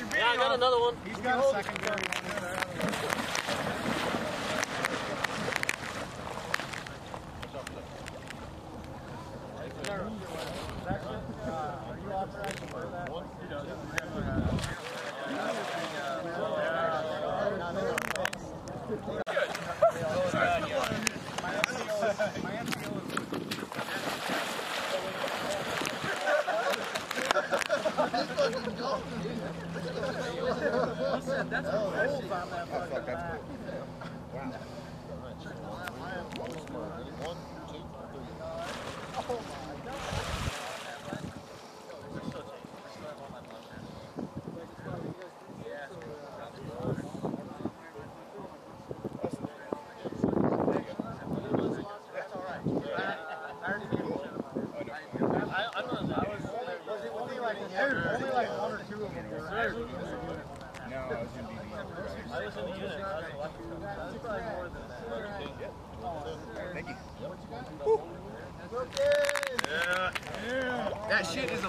Yeah, I got another one. He's got a second gun. Are you authorized to wear that? He does. That's impressive. I feel like that's cool. Wow. One, two, three. Oh my God. Thank you. Yeah. That shit is a